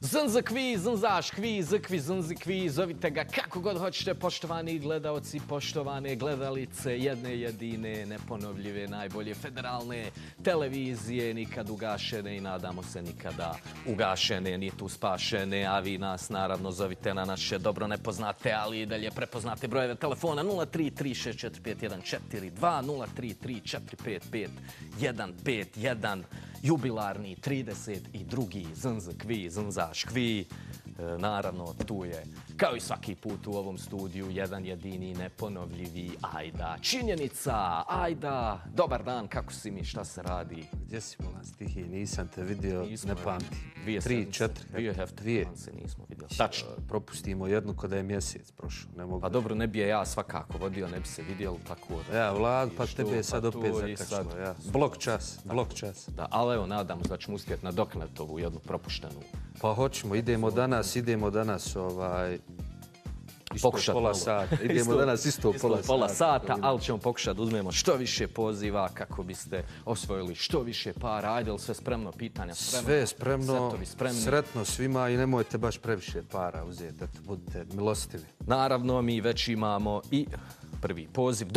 Znza kviz, znzaš kviz, kviz, znzi kviz, zovite ga kako god hoćete, poštovani gledalci, poštovane gledalice jedne jedine, neponovljive, najbolje federalne televizije, nikad ugašene i nadamo se nikada ugašene, ni tu spašene, a vi nas naravno zovite na naše dobro nepoznate, ali i dalje prepoznate brojeve telefona 033 645 142, 033 455 151, jubilarni 32. Znza kviz, znzaš kviz. Naravno, tu je, kao i svaki put u ovom studiju, jedan jedini neponovljivi Ajda. Činjenica, Ajda, dobar dan, kako si mi, šta se radi? Gdje si, mola, stihije, nisam te vidio, ne pamti. 3, 4, 2 se nismo vidjeli. Tačno. Propustimo jednu kada je mjesec prošao. Pa dobro, ne bi je ja svakako vodio, ne bi se vidjeli, tako da. Ja, Vlad, pa tebe je sad opet zakačilo. Blok čas, blok čas. Da, ali evo, nadamo se da ćemo uspjeti nadoknati ovu jednu propuštenu. Pa hoćemo, idemo danas isto pola sata, ali ćemo pokušati da uzmemo što više poziva kako biste osvojili što više para. Ajde, li sve spremno, pitanja spremno? Sve spremno, sretno svima i nemojte baš previše para uzeti, da budete milostivi. Naravno, mi već imamo i prvi poziv.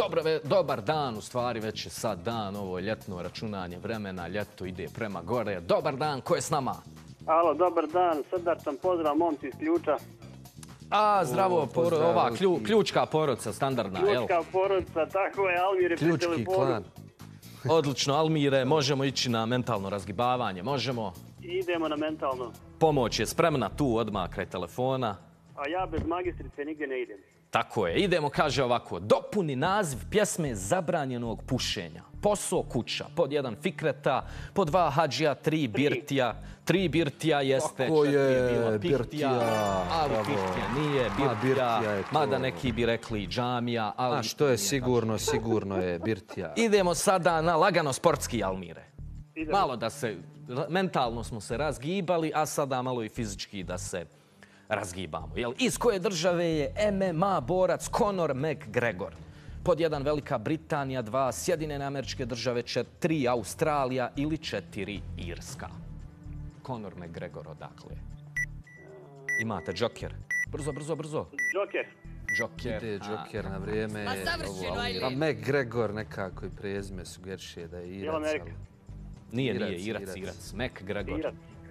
Dobar dan, u stvari već je sad dan, ovo je ljetno računanje vremena, ljeto ide prema gore. Dobar dan, ko je s nama? Alo, dobar dan, srdačan pozdrav, momci iz Ključa. A, zdravo, ova ključka porodca, standardna, jel? Ključka porodca, tako je, Almire, pri telefonu. Ključki klan. Odlično, Almire, možemo ići na mentalno razgibavanje, možemo? Idemo na mentalno. Pomoć je spremna tu, odmah kraj telefona. A ja bez magistrice nigdje ne idem. Tako je, idemo, kaže ovako, dopuni naziv pjesme zabranjenog pušenja. Posao kuća, pod 1 Fikreta, pod 2 Hadžija, 3 Birtija. 3 Birtija jeste, 4 je bila Birtija, ali Birtija nije Birtija, mada neki bi rekli džamija. A što je sigurno, sigurno je Birtija. Idemo sada na lagano sportski, Almire. Malo da se, mentalno smo se razgibali, a sada malo i fizički da se razgibamo. Iz koje države je MMA borac Konor MacGregor? Pod 1 Velika Britanija, 2 Sjedinjene Američke Države, 3 Australija ili 4 Irska. Konor MacGregor odakle? Imate Joker. Brzo, brzo, brzo. Joker. Joker. Ide Joker na vrijeme. Pa savršeno, ajde. Pa MacGregor nekako i prezime sugeriše da je Irac. Nije, nije, Irac. MacGregor.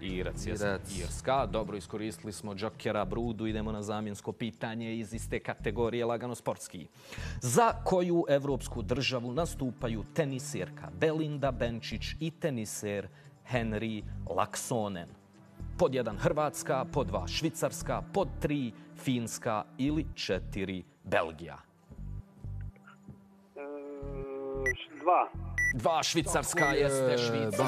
Irac, jesna, Irska. Dobro, iskoristili smo Jokera, Brudu. Idemo na zamjensko pitanje iz iste kategorije, lagano sportski. Za koju evropsku državu nastupaju teniserka Belinda Benčić i teniser Henry Laksonen? Pod 1 Hrvatska, pod 2 Švicarska, pod 3 Finska ili 4 Belgija? 2 Švicarska jeste, Švica.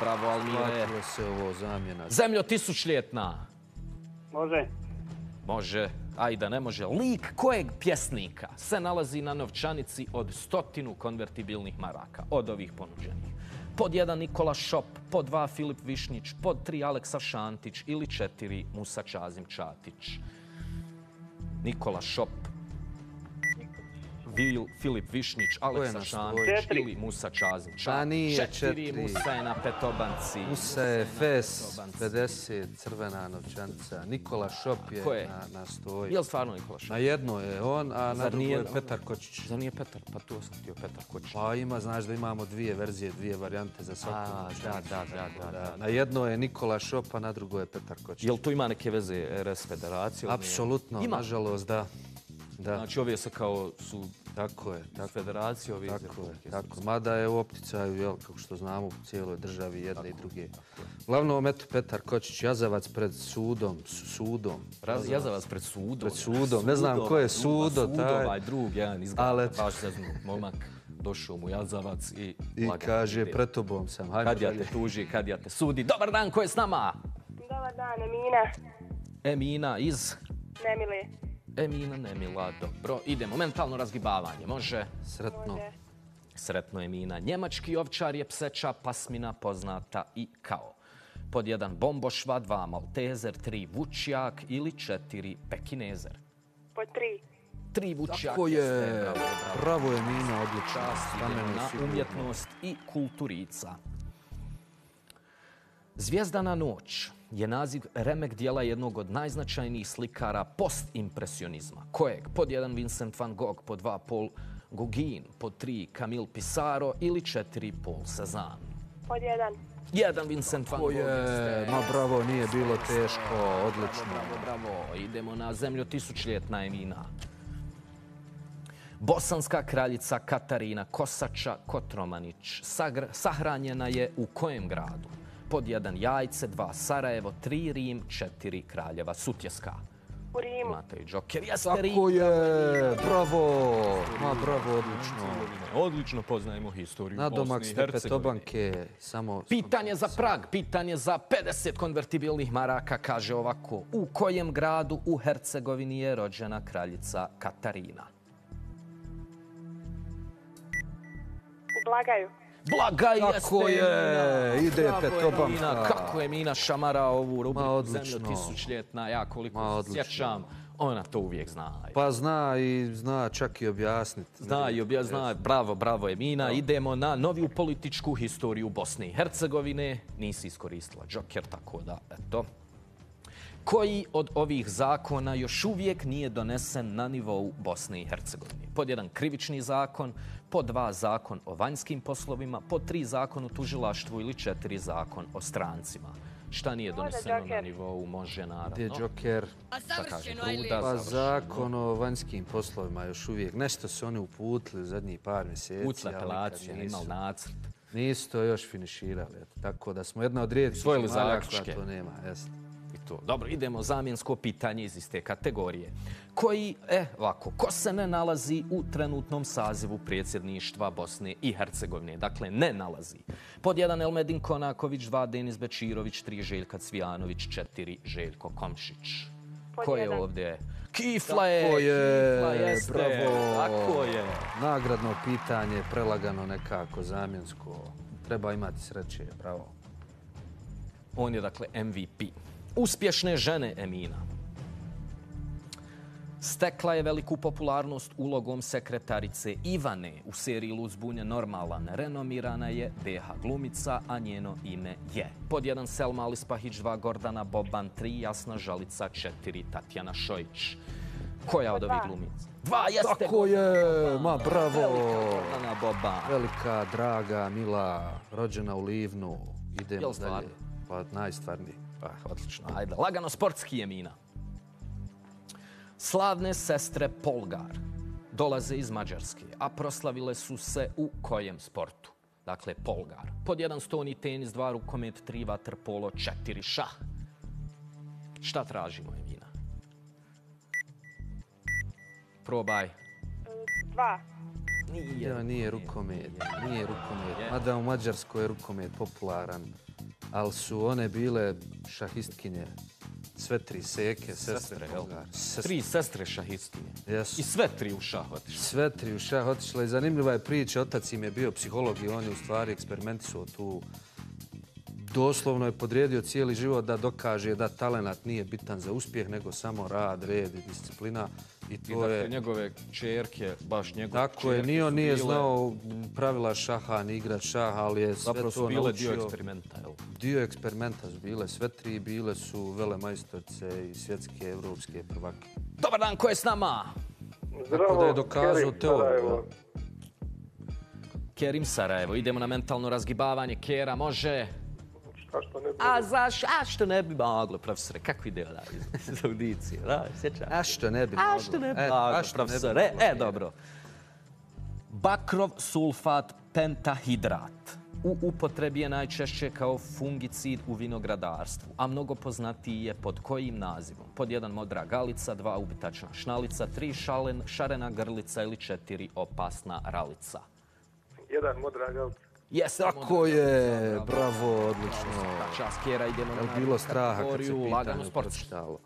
Bravo, Almire. Hvatilo se ovo zamjena. Zemljo tisućljetna. Može. Ajda, ne može. Lik kojeg pjesnika se nalazi na novčanici od 100 konvertibilnih maraka od ovih ponuđenih? Pod 1 Nikola Šop, pod 2 Filip Višnjić, pod 3 Aleksa Šantić ili 4 Musa Čazim Čatić. Nikola Šop, Filip Višnjić, Aleksa Šantić ili Musa Čazim Čatić. 4, Musa je na petobanci. Musa je Fes, 50, crvena novčanica. Nikola Šop je na 100. Je li stvarno Nikola Šop? Na jedno je on, a na drugo je Petar Kočić. Zar nije Petar? Pa to sam htio, Petar Kočić. Pa ima, znaš da imamo dvije verzije, dvije varijante za svaku novčanicu. Da. Na jedno je Nikola Šop, a na drugo je Petar Kočić. Je li tu ima neke veze RS Federacije? Apsolutno, nažalost, da. Znači, ove su kao su federacije, ove izvrke. Tako je. Mada je u opticaju, kako što znamo, u cijeloj državi jedne i druge. Glavno, eto, Petar Kočić, jazavac pred sudom. Jazavac pred sudom? Pred sudom. Ne znam ko je sudo. Sudovaj drug, jedan izgleda. Baš se znam, momak, došao mu jazavac i... I kaže, pred tobom sam. Kad ja te tuži, kad ja te sudi. Dobar dan, ko je s nama? Dobar dan. Dobar dan, Emina. Emina iz? Nemile. Emina Nemila, dobro. Idemo, mentalno razgibavanje, može? Sretno. Može. Sretno, Emina. Njemački ovčar je pseća pasmina poznata i kao: pod 1 bombošva, 2 maltezer, 3 vučjak ili 4 pekinezer. Po 3. 3 vučjak. Tako je. Bravo, Emina, odlična. Stamena, umjetnost i kulturica. Zvijezdana noć je naziv remek dijela jednog od najznačajnijih slikara postimpresionizma, kojeg pod 1 Vincent van Gogh, pod 2 Paul Gauguin, pod 3 Camille Pissarro ili 4 Paul Cézanne. Pod 1. 1 Vincent van Gogh. Ma bravo, nije bilo teško, odlično. Bravo. Idemo na zemlju tisućljetna, Emina. Bosanska kraljica Katarina Kosača Kotromanić sahranjena je u kojem gradu? Pod 1 Jajce, 2 Sarajevo, 3 Rim, 4 Kraljeva Sutjeska. U Rimu. Imate i džoker. Jeste Rim. Tako je. Bravo. Ma bravo, odlično. Odlično poznajemo historiju Bosne i Hercegovine. Nadomak Stepetobanke. Pitanje za Prag. Pitanje za 50 konvertibilnih maraka kaže ovako: u kojem gradu u Hercegovini je rođena kraljica Katarina? U Blagaju. Blaga jeste! Tako je! Ide Petobanka. Kako je Mina šamara ovu rubriku zemlju tisućljetna. Ja koliko se sjećam, ona to uvijek zna. Pa zna i zna čak i objasniti. Zna i objasniti. Bravo, bravo je Mina. Idemo na noviju političku historiju Bosne i Hercegovine. Nisi iskoristila džoker, tako da eto. Koji od ovih zakona još uvijek nije donesen na nivou Bosne i Hercegovine? Pod 1 krivični zakon, pod 2 zakon o vanjskim poslovima, pod 3 zakon o tužilaštvu ili 4 zakon o strancima. Šta nije doneseno na nivou? Može, naravno. Gdje je džoker? Pa zakon o vanjskim poslovima još uvijek. Nešto se oni uputili u zadnjih par mjeseci. Uputila apelaciju, imao nacrt. Nisu to još finiširali. Tako da smo jedna od rijetkih zemalja koja to nema. Dobro, idemo zamjensko pitanje iz iste kategorije. Ko se ne nalazi u trenutnom sazivu predsjedništva Bosne i Hercegovine? Dakle, ne nalazi. Pod 1 Elmadin Konaković, 2 Deniz Becirović, 3 Željko Cvijanović, 4 Željko Komšić. Ko je ovdje? Kifla je! Tako je, bravo! Tako je! Nagradno pitanje, prelagano nekako, zamjensko. Treba imati sreće, bravo. On je, dakle, MVP. Uspješne žene, Emina. Stekla je veliku popularnost ulogom sekretarice Ivane u seriji Lud, zbunjen, normalan. Renomirana je BH glumica, a njeno ime je: pod 1 Selma Alispahic, 2 Gordana Boban, 3 Jasna Žalica, 4 Tatjana Šojić. Koja od ovih glumica? 2 jeste! Tako je! Ma bravo! Velika Gordana Boban. Velika, draga, mila, rođena u Livnu. Idemo dalje. Pa najstvarniji. Odlično, ajde. Lagano sportski je, Mina. Slavne sestre Polgar dolaze iz Mađarske, a proslavile su se u kojem sportu? Dakle, Polgar. Pod 1 stoni tenis, 2 rukomet, 3 vaterpolo, 4 šah. Šta tražimo, Mina? Probaj. 2. Nije rukomet. Nije rukomet. Mada u Mađarskoj je rukomet popularan. Ali su one bile šahistkinje, sve 3 seke, sestre Polgar. 3 sestre šahistkinje. I sve 3 u šah otišle. Sve 3 u šah otišle. I zanimljiva je priča, otac im je bio psiholog i on je u stvari eksperimentisao tu. Doslovno je podrijedio cijeli život da dokaže da talenat nije bitan za uspjeh, nego samo rad, red i disciplina. I dakle, njegove čerke, baš njegove čerke su bile... Tako je, ni on nije znao pravila šaha, ni igrat šaha, ali je sve to naučio. Zapravo su bile dio eksperimenta, jel? Dio eksperimenta su bile. Sve 3 bile su velemajstorce i svjetske, evropske prvake. Dobar dan, ko je s nama? Zdravo, Kerim Sarajevo. Kerim Sarajevo. Idemo na mentalno razgibavanje. Kera, može... A što ne bi moglo, profesore? Kako ide ona iz audicije? A što ne bi moglo, profesore? E, dobro. Bakrov sulfat pentahidrat u upotrebi je najčešće kao fungicid u vinogradarstvu, a mnogo poznatiji je pod kojim nazivom? Pod 1 modra galica, 2 ubitačna šnalica, 3 šarena grlica ili 4 opasna ralica. 1 modra galica. Tako je, bravo, odlično. Je bilo straha kad se pitanje pročitalo.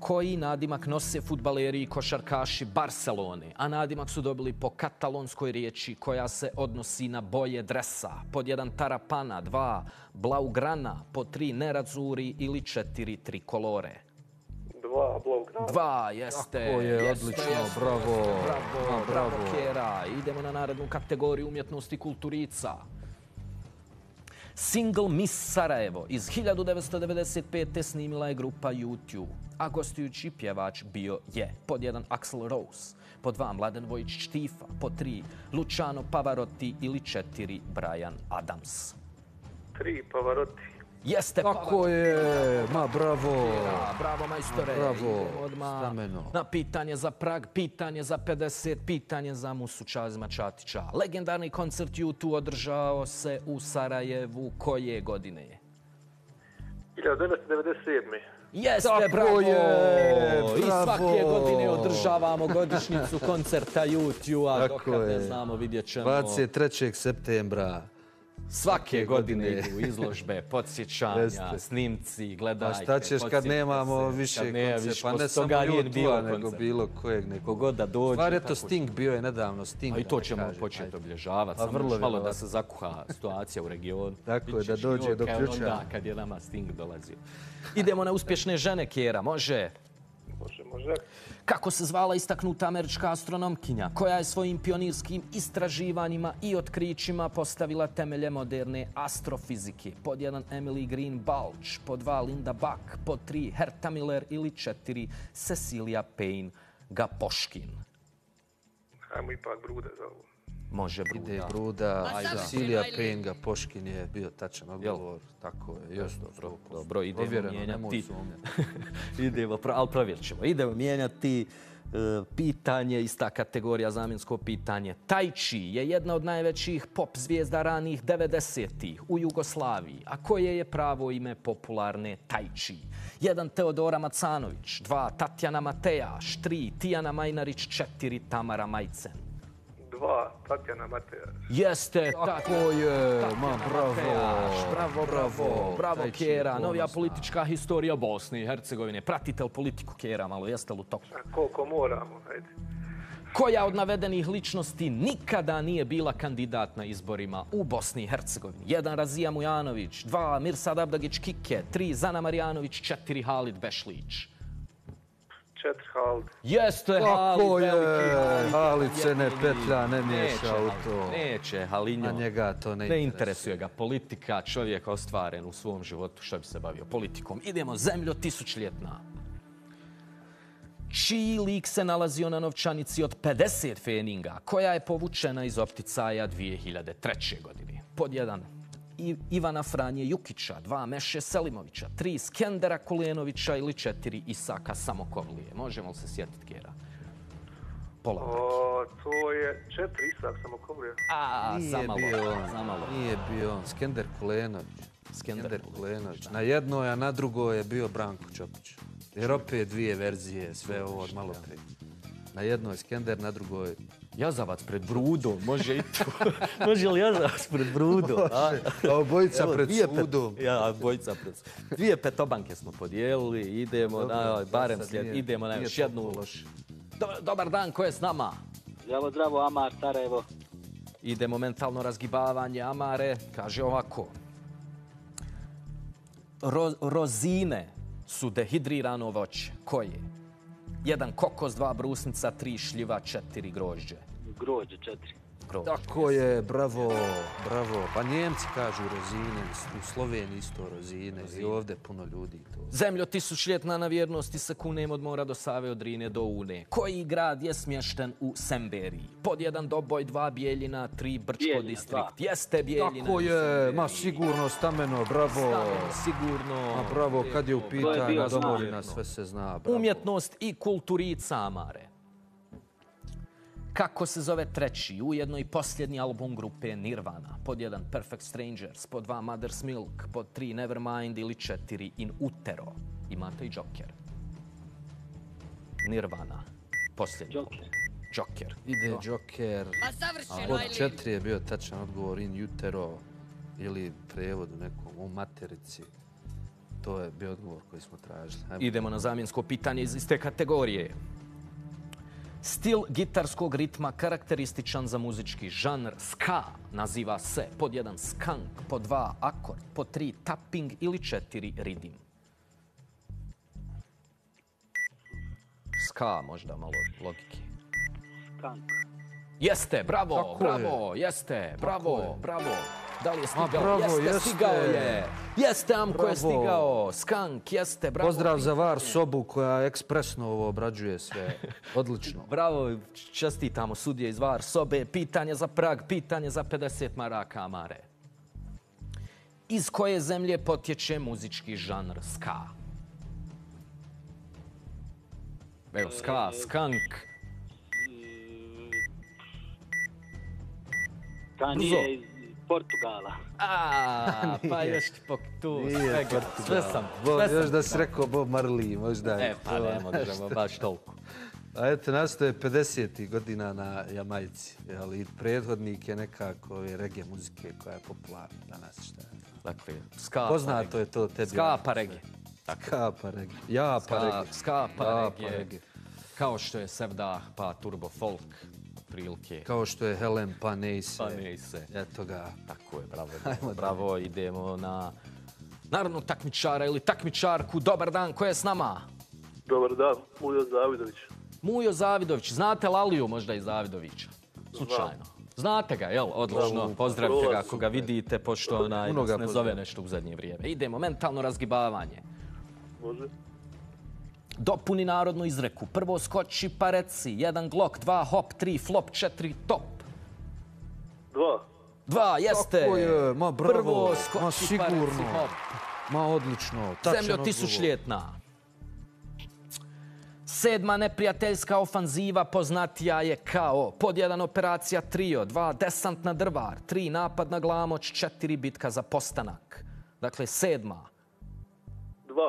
Koji nadimak nose fudbaleri i košarkaši Barcelone, a nadimak su dobili po katalonskoj riječi koja se odnosi na boje dresa? Pod 1 tarapana, 2 blaugrana, po 3 nerazuri ili 4 trikolore. 2 blaugrana. 2, jeste. Tako je, odlično, bravo. Bravo, Kjera. Idemo na narednu kategoriju umjetnosti kulturica. Single Miss Sarajevo iz 1995. snimila je grupa U2, a gostujući pjevač bio je pod 1 Axel Rose, pod 2 Mladen Vojić Štifa, pod 3 Luciano Pavarotti ili 4 Brian Adams. 3 Pavarotti. Jeste Pavarotti. Tako je, ma bravo. Bravo, majstore. Bravo, stameno. Na pitanje za Prag, pitanje za 50, pitanje za Musu Čazima Čatića. Legendarni koncert U2 održao se u Sarajevu koje godine je? 1997. Jeste, bravo! I svake godine održavamo godišnjicu koncerta U2-a. Dok ne znamo, vidjet ćemo. 23. septembra. Svake godine idu izložbe, podsjećanja, snimci, gledajte. A šta ćeš kad nemamo više koncerta? Pa ne samo U2-a, nego bilo kojeg nekog. Stvar je to, Sting bio je nedavno. A i to ćemo početi obilježavati. Samo malo da se zakuha situacija u regionu. Tako je, da dođe do ključa. Kad je nama Sting dolazio. Idemo na uspješne žene, Kjera. Može? Može. Kako se zvala istaknuta američka astronomkinja koja je svojim pionirskim istraživanjima i otkrićima postavila temelje moderne astrofizike? Pod 1 Emily Green Balch, pod 2 Linda Buck, pod 3 Herta Miller ili 4 Cecilia Payne-Gaposchkin. Hajmo ipak Bruda za ovo. Može Bruda. Ide Bruda, Cecilia Payne-Gaposchkin je bio tačan odgovor. Tako je, još dobro. Dobro, idemo mijenjati. Ali provjerit ćemo. Idemo mijenjati pitanje, ista kategorija, zamjensko pitanje. Tai Chi je jedna od najvećih pop zvijezda ranih 90-ih u Jugoslaviji, a koje je pravo ime popularne Tai Chi? 1 Teodora Macanović, 2 Tatjana Matejaš, 3 Tijana Majnarić, 4 Tamara Majcen. 2, Tatjana Matejaš. Jeste, tako je, ma bravo, bravo Kjera, novija politička historija Bosne i Hercegovine. Pratite li politiku, Kjera, malo, jeste li u toku? Koliko moramo, hajde. Koja od navedenih ličnosti nikada nije bila kandidat na izborima u Bosni i Hercegovini? 1 Razija Mujanović, 2 Mirsad Abdagić-Kike, 3 Zana Marjanović, 4 Halid Bešlić. 4 Halid. Jeste Halid, veliki Halid. Halid se ne petlja, ne miješa u to. Neće, Halinjo. Ne interesuje ga politika, čovjek ostvaren u svom životu što bi se bavio politikom. Idemo, zemljo tisućljetna. Čiji lik se nalazio na novčanici od 50 feninga, koja je povučena iz opticaja 2003. godine? Pod 1 Ivana Franje Jukića, 2 Meše Selimovića, 3 Skendera Kulenovića ili 4 Isaka Samokovlije. Možemo li se sjetiti, Kjera? To je 4 Isak Samokovlije. Zamalo. Nije bio on. Skender Kulenović. Skender Kulenović. Na jednoj, a na drugoj je bio Branko Čopić. Jer opet dvije verzije, sve ovo od malo prije. Na jednoj Skender, na drugoj... Jazavac pred Brudom, može i to. Može li Jazavac pred Brudom? Može, bojica pred sudom. Ja, bojica pred sudom. 2 petobanke smo podijelili, idemo na još jednu. Dobar dan, ko je s nama? Zdravo, zdravo, Amar, Sarajevo. Idemo mentalno razgibavanje, Amare. Kaže ovako. Rozine su dehidrirano voće. Koje? 1 kokos, 2 brusnica, 3 šljiva, 4 grožđe. Grožđe, 4. Tako je, bravo. Pa Njemci kažu rozine, u Sloveniji isto rozine i ovdje puno ljudi to. Zemljo tisućljetna, na vjernosti se kunem od mora do Save, od Rine do Une. Koji grad je smješten u Semberiji? Pod 1 Doboj, 2 Bijeljina, 3 Brčko distrikt. Jeste Bijeljina. Tako je, ma sigurno stameno, sigurno. Bravo, kad je u pitanju domovina, sve se zna. Umjetnost i kulturica, Amare. Kako se zove treći, ujedno i posljednji album grupe Nirvana? Pod 1 Perfect Strangers, pod 2 Mother's Milk, pod 3 Nevermind ili 4 In Utero. Imate i Joker. Nirvana. Posljednji album. Joker. Ide Joker. Od 4 je bio tačan odgovor In Utero ili prevod u nekom, u materici. To je bio odgovor koji smo tražili. Idemo na zamjensko pitanje iz te kategorije. Stil gitarskog ritma karakterističan za muzički žanr ska naziva se pod 1 skank, pod 2 akord, pod 3 tapping ili 4 ridim. Ska možda malo logike. Skank. Jeste, bravo, bravo, jeste, bravo, bravo. Da li je stigao? Jeste, stigao je. Jeste, Amko je stigao. Skank, jeste, bravo. Pozdrav za VAR sobu koja ekspresno ovo obrađuje sve. Odlično. Bravo, čestitamo sudije iz VAR sobe. Pitanje za Prag, pitanje za 50 maraka, Mare. Iz koje zemlje potječe muzički žanr ska? Evo, ska, skank. Ska nije iz Portugala. Aaa, pa još ti tu svega, sve sam. Još da si rekao Bob Marley, možda. E, pa ne možemo baš toliko. A eto, nastoje 50. godina na Jamajci, ali prethodnik je nekako reggae muzike koja je popularna danas. Dakle, ska pa reggae. Poznato je to tebi. Ska pa reggae. Ska pa reggae. Ja pa reggae. Ska pa reggae. Kao što je Sevda pa turbo folk. Kao što je Helen pa Neise. Eto ga. Tako je, bravo. Bravo, idemo na narodnog takmičara ili takmičarku. Dobar dan, ko je s nama? Dobar dan, Mujo Zavidović. Mujo Zavidović, znate Laliju možda iz Zavidovića? Slučajno. Znate ga, jel? Odlično, pozdravite ga ako ga vidite, pošto onaj ne zove nešto u zadnje vrijeme. Idemo, mentalno razgibavanje. Može. Dopuni narodnu izreku. Prvo skoči pa reci. 1 glok, 2 hop, 3 flop, 4 top. 2. 2, jeste. Tako je, ma bravo. Prvo skoči pa reci hop. Ma odlično. Zemljo tisućljetna. 7. neprijateljska ofanziva poznatija je kao pod 1 operacija trio, 2 desant na drvar, 3 napad na glamoč, 4 bitka za postanak. Dakle, 7.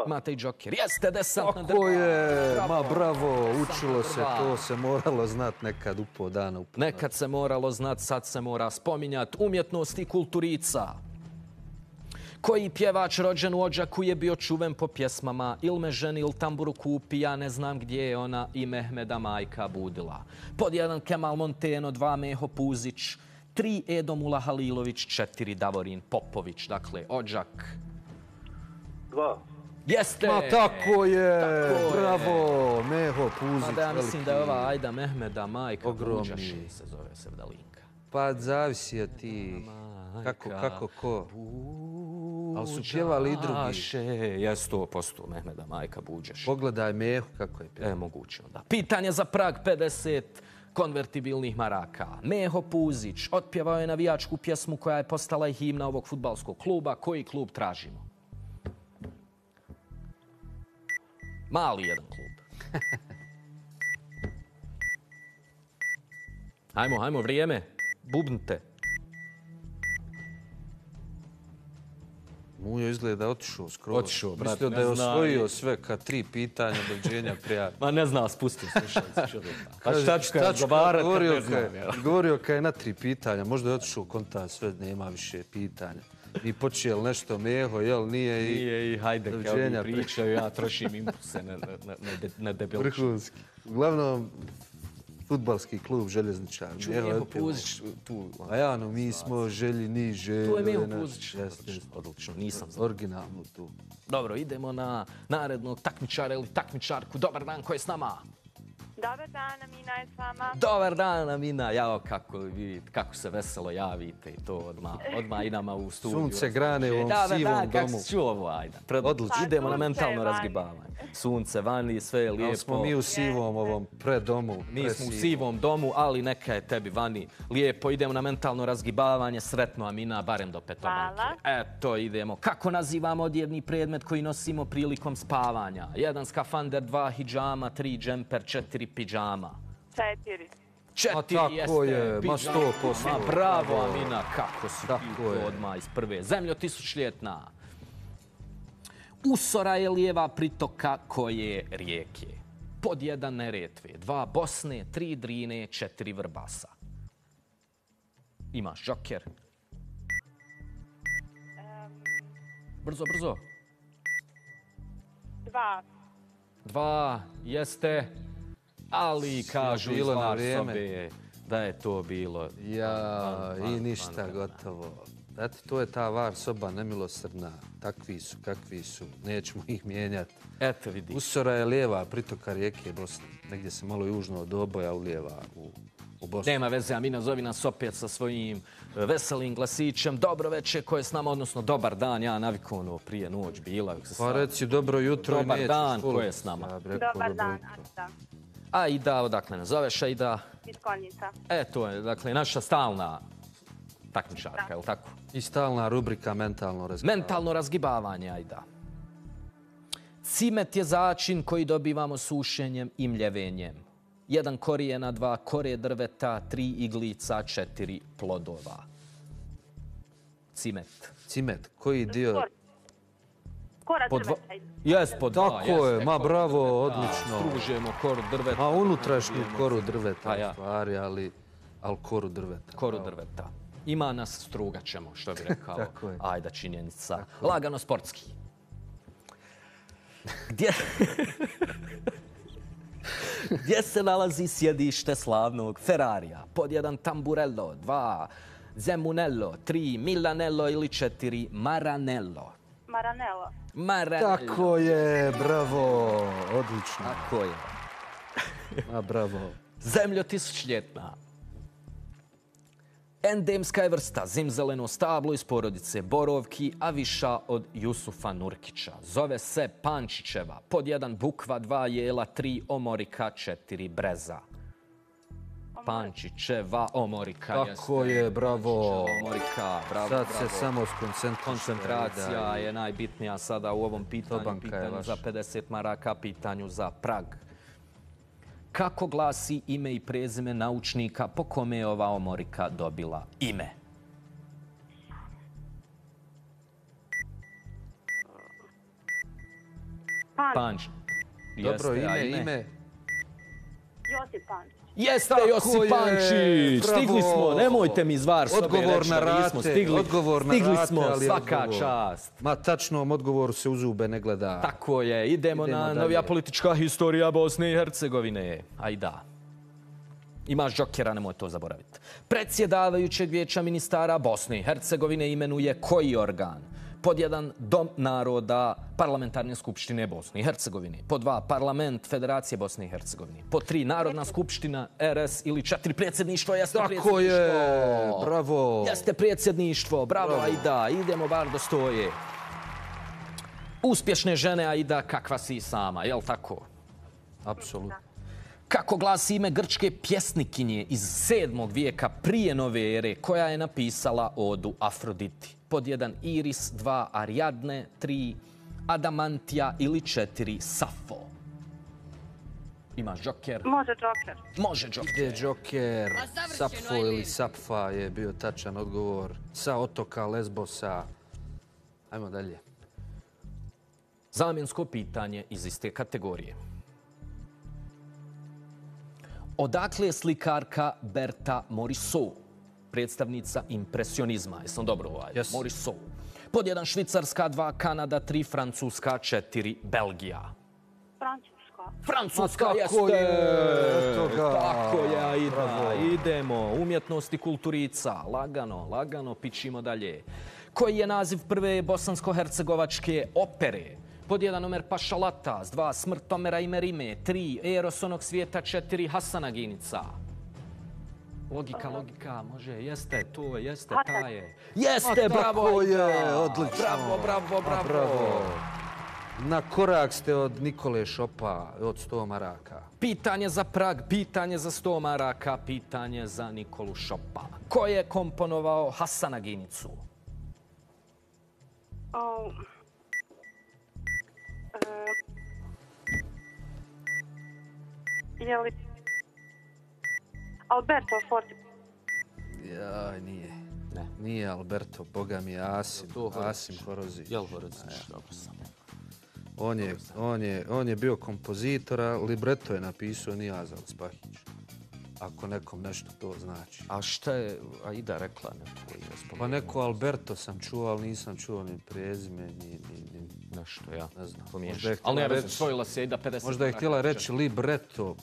Imate i Joker. Jeste, desant na drvar. Tako je, ma bravo, učilo se, to se moralo znat nekad u po dana. Nekad se moralo znat, sad se mora spominjat. Umjetnost i kulturica. Koji pjevač rođen u Odžaku je bio čuven po pjesmama Il me ženi, il tamburu kupi, ja ne znam gdje je ona i Mehmeda majka budila? Pod 1 Kemal Monteno, 2 Meho Puzić, 3 Edomula Halilović, 4 Davorin Popović. Dakle, Odžak. 2. Jeste! Ma tako je! Bravo! Meho Puzić. Ma da ja mislim da je ova Ajda Mehmeda majka Buđaši se zove Sevdalinka. Pa zavisi od ti kako ko. Ali su pjevali i drugi. Jeste 100% Mehmeda majka Buđaši. Pogledaj Meho kako je pjevao. E, moguće onda. Pitanje za Prag 50 konvertibilnih maraka. Meho Puzić otpjevao je navijačku pjesmu koja je postala i himna ovog fudbalskog kluba. Koji klub tražimo? Mali jedan klub. Hajmo, vrijeme. Bubnite. Mujo izgleda otišao skroz. Otišao, brate. Mislio da je osvojio sve kad 3 pitanja dođenja prijavi. Ma ne zna, spustio slušalice čovjeka. Pa štačka, zabarata, ne znam. Govorio kad je na 3 pitanja, možda je otišao konta, sve nema više pitanja. I počeo nešto Meho, jel, nije i... Nije i hajde, kao mi pričaju, ja trošim impulse na debelču. Vrhunski. Uglavnom, futbalski klub Željezničar. Meho Puzić tu. A ja, no, mi smo Željini, Željina. Tu je Meho Puzić. Odlično, nisam znao. Originalno tu. Dobro, idemo na narednog takmičara ili takmičarku. Dobar dan, ko je s nama? Dobar dan, Amina je s vama. Dobar dan, Amina. Jao, kako se veselo javite i to odmah i nama u studiju. Sunce grane u ovom sivom domu. Da, kako si čuo ovo, ajde. Odlično. Idemo na mentalno razgibavanje. Sunce vani, sve je lijepo. Ali smo mi u sivom ovom predomu. Mi smo u sivom domu, ali neka je tebi vani lijepo. Idemo na mentalno razgibavanje. Sretno, Amina, barem do petobanke. Hvala. Eto, idemo. Kako nazivamo odjevni predmet koji nosimo prilikom spavanja? 1 skafander, 2 hidžama, 3 džemper, 4 pijama. 4. 4 jeste. Ma 100%. Ma bravo, Amina, kako si ti odmah iz prve. Zemljo tisućljetna. Usora je lijeva pritoka koje rijeke? pod 1 Neretve, 2 Bosne, 3 Drine, 4 Vrbasa. Imaš džoker. Brzo, brzo. 2 jeste, ali kažu izvan sobe da je to bilo. Ja, i ništa, gotovo. Znate, to je ta var soba nemilosrdna. Takvi su, kakvi su. Nećemo ih mijenjati. Eto vidi. Usora je lijeva pritoka rijeke Bosne. Negdje se malo južno od oboja ulijeva u Bosnu. Nema veze, a mi nazovi nas opet sa svojim veselim glasićem. Dobro večer koje je s nama, odnosno dobar dan. Ja naviku ono prije noć bila. Pa reci dobro jutro i neću. Dobar dan koje je s nama. Dobar dan, Aida. Aida, odakle nazoveš Aida? Iz Konjica. Eto je, dakle, naša stalna takmičarka, je li tako? I stalna rubrika mentalno razgibavanje. Mentalno razgibavanje, ajda. Cimet je začin koji dobivamo sušenjem i mljevenjem. 1 korijena, 2 kore drveta, 3 iglica, 4 plodova. Cimet. Cimet, koji dio... Kora drveta. Jes, po 2. Tako je, ma bravo, odlično. Stružujemo koru drveta. Ma unutrašnju koru drveta, stvari, ali koru drveta. Koru drveta. Ima nas, strugat ćemo, što bi rekao. Ajda, činjenica. Lagano, sportski. Gdje se nalazi sjedište slavnog Ferrarija? Pod 1 Tamburello, 2 Zemunello, 3 Milanello ili 4 Maranello. Maranello. Maranello. Tako je, bravo. Odlično. Tako je. A, bravo. Zemljo tisućljetna. Endemska je vrsta zimzeleno stablo iz porodice borovki, a viša od Jusufa Nurkića. Zove se Pančićeva. Pod 1 bukva, 2 jela, 3 omorika, 4 breza. Pančićeva omorika. Tako je, bravo. Sad se samo skoncentriš. Koncentracija je najbitnija sada u ovom pitanju. Pitanju za 50 maraka, pitanju za Prag. Kako glasi ime i prezime naučnika po kome je ova omorika dobila ime? Panč. Dobro, ime. Josip Pančić. Jeste, Josip Pančić! Stigli smo, nemojte mi zvar sobe reći da nismo stigli. Stigli smo, svaka čast. Ma tačnom odgovoru se u zube ne gleda. Tako je, idemo na novija politička historija Bosne i Hercegovine. Ajda. Imaš džokera, nemoj to zaboraviti. Predsjedavajućeg vijeća ministara Bosne i Hercegovine imenuje koji organ? Pod 1 Dom naroda Parlamentarne skupštine Bosne i Hercegovine. Pod 2 Parlament Federacije Bosne i Hercegovine. Pod 3 Narodna skupština RS ili 4 predsjedništvo. Jeste predsjedništvo. Tako je, bravo. Jeste predsjedništvo, bravo Aida. Idemo bar do 100. Uspješne žene, Aida, kakva si sama, jel tako? Apsolutno. Kako glasi ime grčke pjesnikinje iz 7. vijeka prije nove ere koja je napisala odu Afroditi? Pod 1 Iris, 2 Ariadne, 3 Adamantija ili 4 Safo. Imaš džoker? Može džoker. Može džoker. Ide džoker. Safo ili Sapfa je bio tačan odgovor. Sa otoka Lesbosa. Ajmo dalje. Zamjensko pitanje iz iste kategorije. Odakle je slikarka Berta Morisot, predstavnica impresionizma? Jesam dobro ovaj? Morisot. Pod 1 Švicarska, 2 Kanada, 3 Francuska, 4 Belgija. Francuska. Francuska, jeste! Tako je, Aida. Idemo. Umjetnost i kulturica. Lagano, lagano, pičimo dalje. Koji je naziv prve bosansko-hercegovačke opere? Pod 1 Omer Pašalata, 2 Smrt Omera i Merime, 3 Eros onog svijeta, 4 Hasanaginica. Logika, logika, može, jeste, to je, jeste, ta je. Jeste, bravo! Tako je, odlično. Bravo, bravo, bravo. Na korak ste od Nikole Šopa, od 100 maraka. Pitanje za Prag, pitanje za 100 maraka, pitanje za Nikolu Šopa. Ko je komponovao Hasanaginicu? Je li... Alberto Forti. Jaj, nije. Ne. Nije Alberto, boga mi je Asim. Asim Horozić. Jel Horozić? Dobro sam. On je bio kompozitora, libreto je napisao Nikola Šop. Ako nekom nešto to znači. A šta je Aida rekla neko ime spomenuo? Pa neko Alberto sam čuo, ali nisam čuo ni prezime, ni... Nešto, ja. Ne znam. Ali ja razum, svojila se Aida 50... Možda je htjela reći libreto,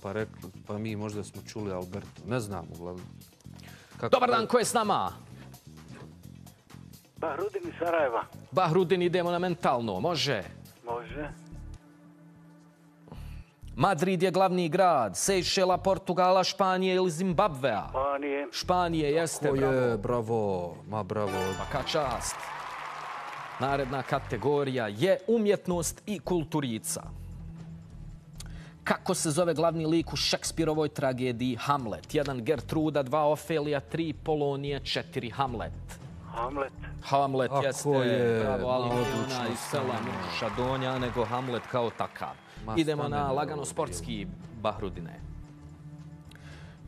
pa mi možda smo čuli Alberto. Ne znam, uglavnom. Dobar dan, ko je s nama? Bahrudin iz Sarajeva. Bahrudin, idemo na mentalno, može? Može. Madrid je glavni grad Sejšela, Portugala, Španije ili Zimbabvea? Španije. Španije, jeste, bravo. Tako je, bravo. Ma, bravo. Maka čast. Naredna kategorija je umjetnost i kulturica. Kako se zove glavni lik u Šekspirovoj tragediji Hamlet? 1 Gertruda, 2 Ofelija, 3 Polonija, 4 Hamlet. Hamlet. Hamlet, jeste, bravo, ali nije ona iz sela Mrša Donja, nego Hamlet kao takav. Idemo na lagano sportski, Bahrudine.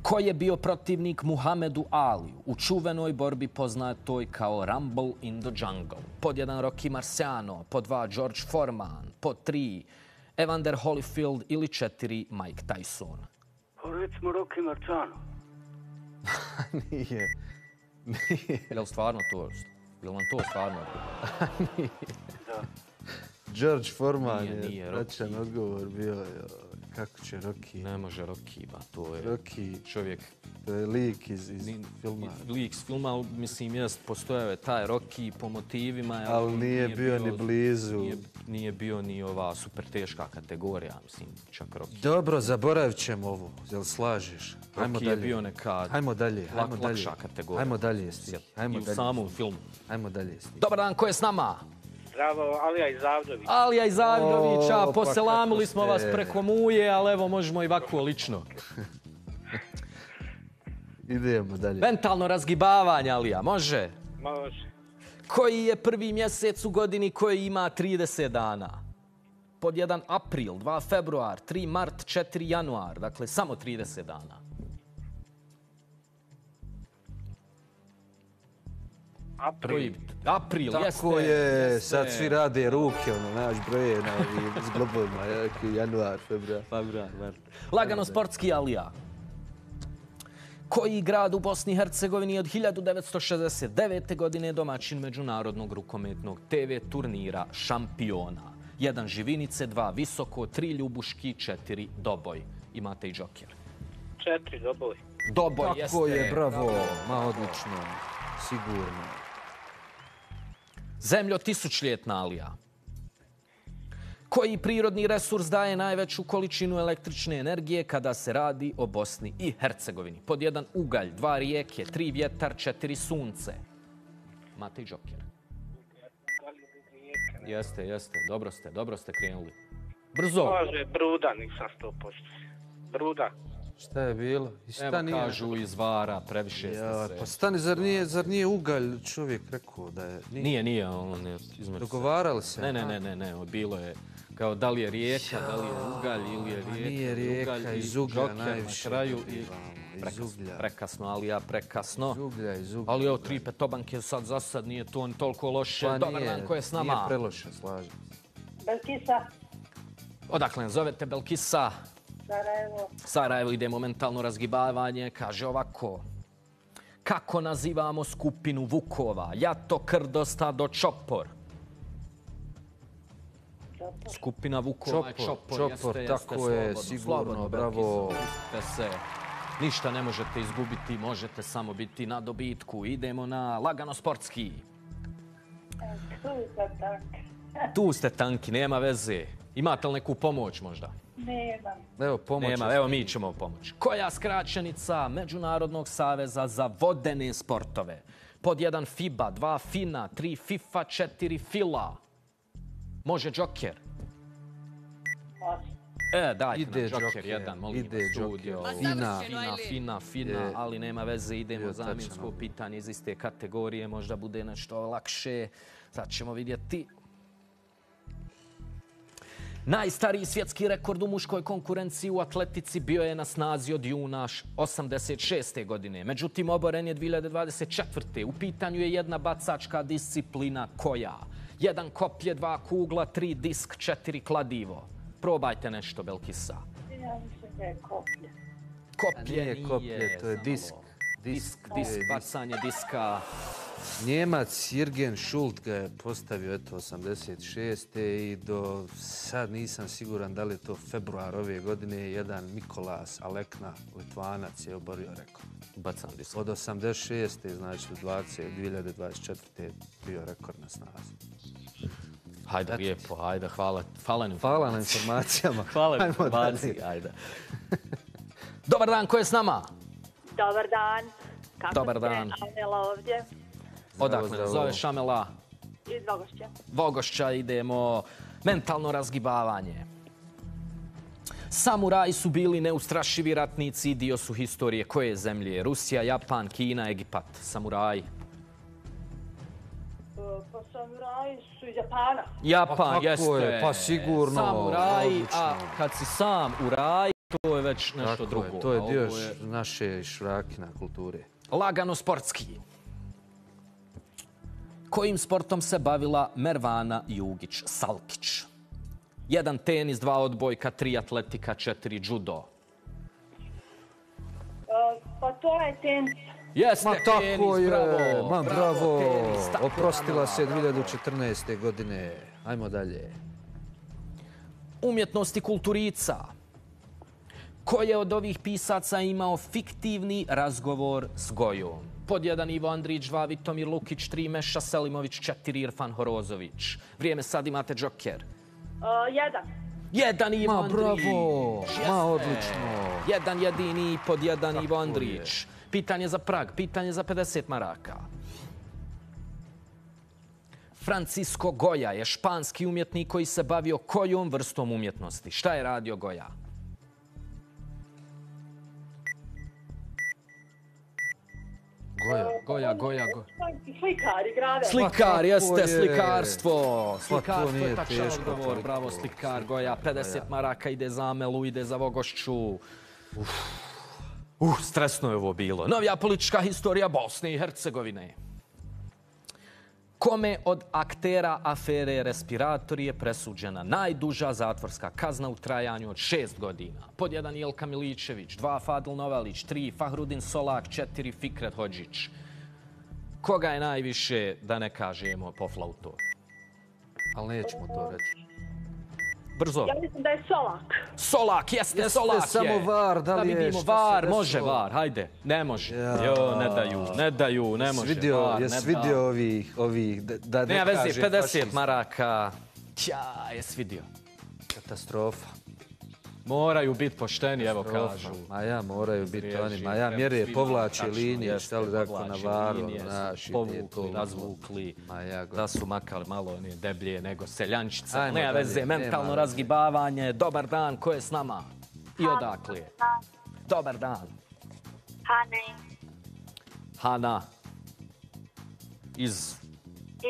Ko je bio protivnik Muhamedu Aliju u čuvenoj borbi poznatoj kao Rumble in the Jungle? Pod 1 Rocky Marciano, pod 2 George Foreman, pod 3 Evander Holyfield ili 4 Mike Tyson? Recimo Rocky Marciano. Nije. Jel' stvarno to? Jel' vam to stvarno? Da. George Foreman je račan odgovor bio kako će Rocky... Ne može Rocky, ba, to je čovjek... To je lik iz filma. Lik iz filma, mislim, jest, postojao je taj Rocky po motivima. Ali nije bio ni blizu. Nije bio ni ova super teška kategorija, mislim, čak Rocky. Dobro, zaboravit ćemo ovo, jel' slažiš? Rocky je bio neka lakša kategorija. Ajmo dalje, Stig. I u samom filmu. Ajmo dalje, Stig. Dobar dan, ko je s nama? Bravo, Alija iz Avdovića. Alija iz Avdovića, poselamili smo vas preko muje, ali evo možemo i ovako lično. Idemo dalje. Mentalno razgibavanje, Alija, može? Može. Koji je prvi mjesec u godini koji ima 30 dana? Pod 1 april, 2 februar, 3 mart, 4 januar. Dakle, samo 30 dana. April. April, jeste. Tako je, sad svi rade ruke, ono, naš broje na zglobovima, januar, februar. Lagano sportski, Alija. Koji grad u Bosni i Hercegovini od 1969. godine domaćin međunarodnog rukometnog TV turnira šampiona? 1 Živinice, 2 Visoko, 3 Ljubuški, 4 Doboj. Imate i džoker. 4 Doboj. Doboj, jeste. Tako je, bravo, ma odlično, sigurno. Zemljo tisućljetna, Alija. Koji prirodni resurs daje najveću količinu električne energije kada se radi o Bosni i Hercegovini? Pod 1 ugalj, 2 rijeke, 3 vjetar, 4 sunce. Imate i džoker. Jeste, jeste. Dobro ste krenuli. Brzo. Kaže, Bruda nisam 100%. Bruda. Šta je bilo? Evo kažu iz Vara, previše ste se. Pa stani, zar nije ugalj čovjek rekao da je... Nije, on je izmrcao. Dogovarali se? Ne, bilo je kao da li je rijeka, da li je ugalj ili je rijeka. Nije rijeka, iz uglja najviše. Prekasno, ali ja prekasno. Iz uglja. Ali evo, 3 petobanke sad za sad, nije to ni toliko loše. Dobar dan, ko je s nama? Nije preloše, slažem. Belkisa. Odakle zovete Belkisa? Sarajevo. Sarajevo, idemo mentalno razgibavanje. Kaže ovako. Kako nazivamo skupinu vukova? Jato, krdo, stado, čopor. Skupina vukova je čopor. Čopor, tako je, sigurno, bravo. Ništa ne možete izgubiti, možete samo biti na dobitku. Idemo na lagano sportski. Tu ste tanki, nema veze. Imate li neku pomoć možda? Nema. Evo mi ćemo pomoći. Koja skraćenica Međunarodnog saveza za vodene sportove? Pod 1 FIBA, 2 FINA, 3 FIFA, 4 FILA. Može džoker? Dajte nam džoker jedan, molim vas, studio. FINA, ali nema veze, idemo zamjensko pitanje iz iste kategorije, možda bude nešto lakše. Sad ćemo vidjeti. Najstariji svjetski rekord u muškoj konkurenciji u atletici bio je na snazi od juna 1986. godine. Međutim, oboren je 2024. U pitanju je jedna bacačka disciplina koja? 1 koplje, 2 kugla, 3 disk, 4 kladivo. Probajte nešto, Belkisa. Ja mislim da je koplje. Koplje nije, to je disk. Disk, bacanje diska. Njemac Jürgen Schult ga je postavio, eto, 86. i do sad nisam siguran da li je to februar ove godine, jedan Mikolas Alekna, Litvanac, je oborio rekord. Bacam disk. Od 86. znači u 2024. je bio rekord na snazi. Hajde, lijepo, hajde, hvala na informacijama. Hvala na informacijama, hajde. Dobar dan, ko je s nama? Dobar dan. Dobar dan. Kako ste, Amela ovdje? Odakle zoveš, Amela? Iz Vogošća. Vogošća idemo. Mentalno razgibavanje. Samuraji su bili neustrašivi ratnici i dio su historije koje zemlje? Rusija, Japan, Kina, Egipat. Samuraji. Pa samuraji su iz Japana. Japan, jeste. Pa sigurno. Samuraji, a kad si sam u raj, to je već nešto drugo. To je dio naše šrakina kulture. Lagano sportski. Kojim sportom se bavila Mervana Jugić-Salkić? 1 tenis, 2 odbojka, 3 atletika, 4 judo. Pa to je tenis. Jeste tenis, bravo. Ma bravo, oprostila se 2014. godine. Ajmo dalje. Umjetnost i kulturica. Ko je od ovih pisaca imao fiktivni razgovor s Gojom? Pod 1 Ivo Andrić, 2 Vitomir Lukić, 3 Meša Selimović, 4 Irfan Horozović. Vrijeme, sad imate džoker. 1 Ivo Andrić. Ma bravo, ma odlično. 1 jedini pod 1 Ivo Andrić. Pitanje za Prag, pitanje za 50 maraka. Francisco Goya je španski umjetnik koji se bavio kojom vrstom umjetnosti? Šta je radio Goya? Goja. Slikar, igrave. Slikar, jeste, slikarstvo. Slikarstvo je tačan odgovor. Bravo, slikar Goja. 50 maraka ide za Amelu, ide za Vogošću. Stresno je ovo bilo. Novija politička historija Bosne i Hercegovine. Kome od aktera afere Respiratori je presuđena najduža zatvorska kazna u trajanju od 6 godina? Pod 1 Jelka Milićević, 2 Fadil Novalić, 3 Fahrudin Solak, 4 Fikret Hodžić. Koga je najviše, da ne kažemo, poflauto? Ali nećemo to reći. Brzo. Ja mislim da je Solak. Solak, jeste, Solak je. Jeste samo VAR, da li je? VAR, može VAR, hajde. Ne može. Jo, ne daju, ne može. Jes vidio ovih, da ne kaže. Ne, 50 maraka. Ja, jes vidio. Katastrofa. Moraju biti pošteni, evo kažu. Ma ja, moraju biti oni. Ma ja, mjere je povlači linije, šta li dakle na VAR-u, naši, povukli, razvukli, da su makali malo deblje nego seljančica. Ne veze, mentalno razgibavanje. Dobar dan, ko je s nama? I odakle je? Dobar dan. Hane. Hana. Iz?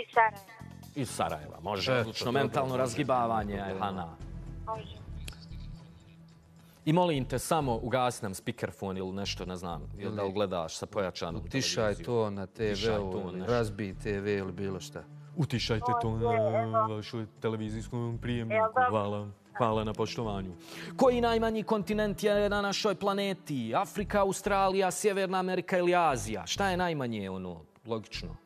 Iz Sarajeva. Iz Sarajeva, može. Odlično, mentalno razgibavanje, Hana. Može. I molim te, samo ugasi nam speakerfon ili nešto, ne znam, ili da ugledaš sa pojačanom televiziju. Utišaj to na TV-u, razbij TV ili bilo šta. Utišajte to na vašoj televizijskom prijemniku. Hvala na poštovanju. Koji najmanji kontinent je na našoj planeti? Afrika, Australija, Sjeverna Amerika ili Azija? Šta je najmanje, ono, logično?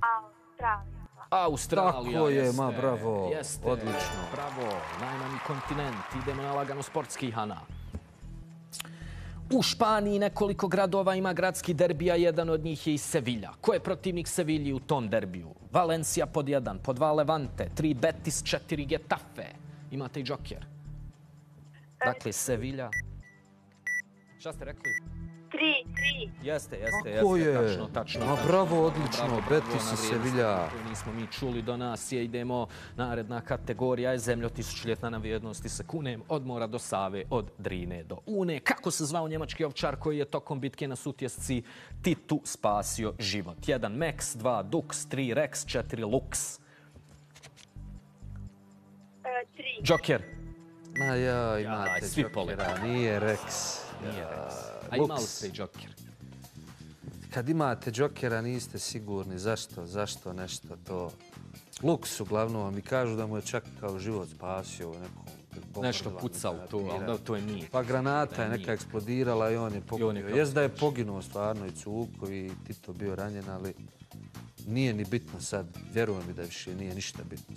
Australija. Australija, tako je, ma bravo, odlično. Bravo, najmanji kontinent. Idemo na lagano sportski, Hana. U Španiji nekoliko gradova ima gradski derbi, a jedan od njih je i Sevilja. Ko je protivnik Sevilji u tom derbiju? Valencija pod 1, pod 2 Levante, 3 Betis, 4 Getafe. Imate i džoker. Dakle, Sevilja. Šta ste rekli? 3. Jeste. Tako je. Tačno. Bravo, odlično. Betis i Sevilja. To nismo mi čuli do nas. Idemo. Naredna kategorija je zemlja tisućljetna na vrijednosti se kunem. Od mora do Save, od Drine do Une. Kako se zvao njemački ovčar koji je tokom bitke na Sutjesci Titu spasio život? 1 Mex, 2 Dux, 3 Rex, 4 Lux. 3. Džoker. Ma ja, imate džokera. Nije Rex. Nije Rex. A imali ste i džoker? Kad imate džokera niste sigurni. Zašto nešto to... Luks, uglavnom, vam i kažu da mu je čak kao život spasio neko... Nešto puca u to, ali da to je nije. Pa granata je neka eksplodirala i on je poginuo. Jest da je poginuo stvarno i Cuko i Tito bio ranjen, ali... Nije ni bitno sad, vjerujem mi da više nije ništa bitno.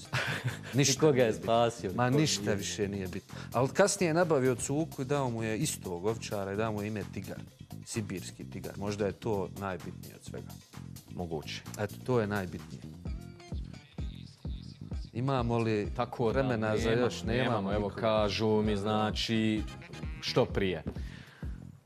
Nikoga je spasio. Ma ništa više nije bitno. Ali kasnije je nabavio Cuku i dao mu je istog ovčara i dao mu je ime Tigar. Sibirski Tigar. Možda je to najbitnije od svega. Moguće. Eto, to je najbitnije. Imamo li vremena za još? Nemamo. Evo kažu mi, znači, što prije.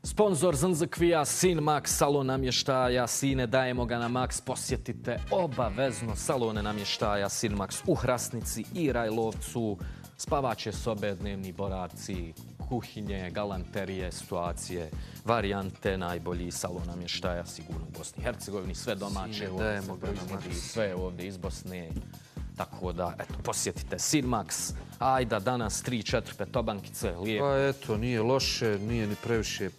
Sponzor Zrnzakvija, Sin Max, salon namještaja. Sine, dajemo ga na Max. Posjetite obavezno salone namještaja Sin Max u Hrasnici i Rajlovcu. Spavaće sobe, dnevni boravci, kuhinje, galanterije, situacije, varijante, najbolji salon namještaja sigurno u Bosni i Hercegovini. Sve domaće proizvodi, sve je ovdje iz Bosne. Tako da, eto, posjetite Sin Max. Ajda, danas 3-4 petobankice, lijepo. Pa eto, nije loše, nije ni previše.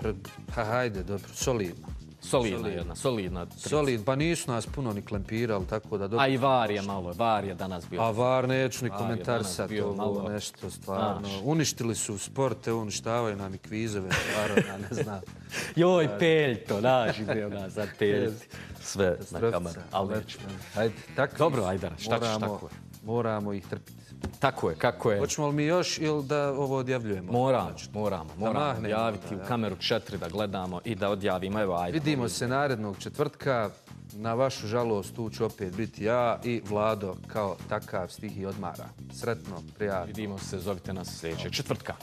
Hajde, dobro, solidno. Solidna jedna, solidna. Solid, pa nisu nas puno ni klempirali, tako da... A i VAR je malo, VAR je danas bio... A VAR neću ni komentarisati ovo nešto, stvarno. Uništili su sporte, uništavaju nam i kvizove, stvarno, ne znam. Joj, Peljto, naš ide ona, sad Peljti. Sve na kameru, ali neću. Dobro, Ajdara, šta ćeš tako? Moramo ih trpiti. Tako je, kako je. Hoćemo li mi još ili da ovo odjavljujemo? Moramo odjaviti u kameru 4 da gledamo i da odjavimo. Evo, ajde. Vidimo se narednog četvrtka. Na vašu žalost tu ću opet biti ja i Vlado kao takav stih i odmara. Sretno, prijatno. Vidimo se, zovite nas sljedećeg četvrtka.